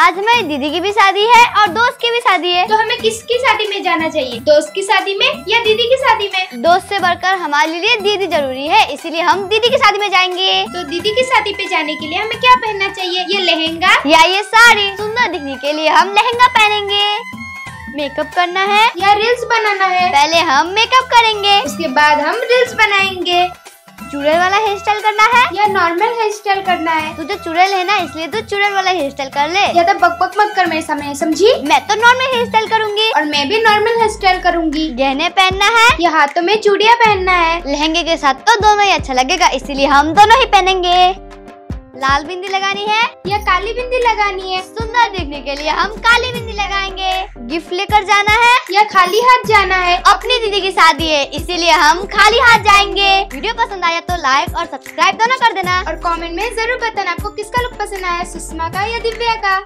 आज हमारी दीदी की भी शादी है और दोस्त की भी शादी है, तो हमें किसकी शादी में जाना चाहिए, दोस्त की शादी में या दीदी की शादी में? दोस्त से बढ़कर हमारे लिए दीदी जरूरी है, इसीलिए हम दीदी की शादी में जाएंगे। तो दीदी की शादी पे जाने के लिए हमें क्या पहनना चाहिए, ये लहंगा या ये साड़ी? सुंदर दिखने के लिए हम लहंगा पहनेंगे। मेकअप करना है या रील्स बनाना है? पहले हम मेकअप करेंगे, उसके बाद हम रील्स बनाएंगे। चुड़ैल वाला हेयर स्टाइल करना है या नॉर्मल हेयर स्टाइल करना है? तुझे चुड़ैल है ना, इसलिए तू चुड़ैल वाला हेयर स्टाइल कर ले। ज्यादा बकबक मत कर मेरे सामने, समझी? मैं तो नॉर्मल हेयर स्टाइल करूंगी। और मैं भी नॉर्मल हेयर स्टाइल करूंगी। गहने पहनना है या हाथों में चूड़ियाँ पहनना है? लहंगे के साथ तो दोनों ही अच्छा लगेगा, इसीलिए हम दोनों ही पहनेंगे। लाल बिंदी लगानी है या काली बिंदी लगानी है? सुंदर दिखने के लिए हम काली बिंदी लगाएंगे। गिफ्ट लेकर जाना है या खाली हाथ जाना है? अपनी दीदी की शादी है, इसीलिए हम खाली हाथ जाएंगे। वीडियो पसंद आया तो लाइक और सब्सक्राइब दोनों कर देना, और कमेंट में जरूर बताना आपको किसका लुक पसंद आया, सुषमा का या दिव्या का।